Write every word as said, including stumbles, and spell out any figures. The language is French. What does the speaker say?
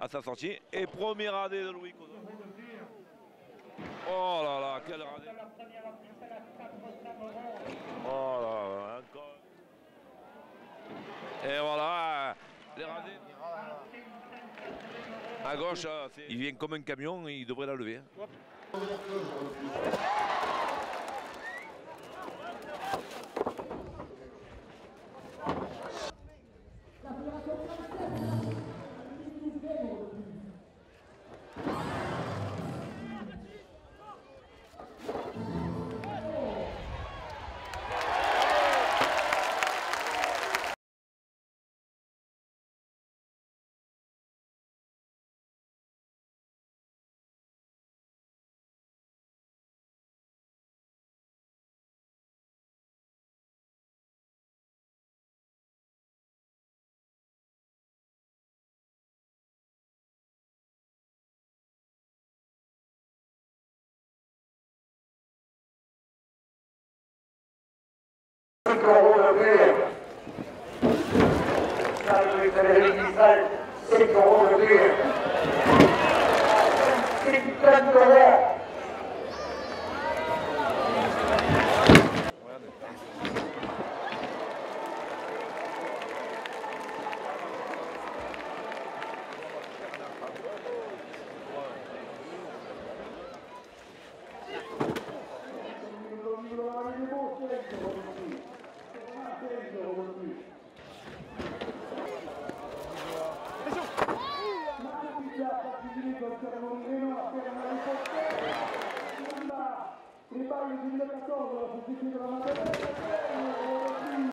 À sa sortie et premier radé de Louis Caudot. Oh là là, quel radé! Oh là là, encore. Et voilà, les radés. À gauche, il vient comme un camion, il devrait la lever. Il ballo di duemilaquattordici, la posizione della Maddalena.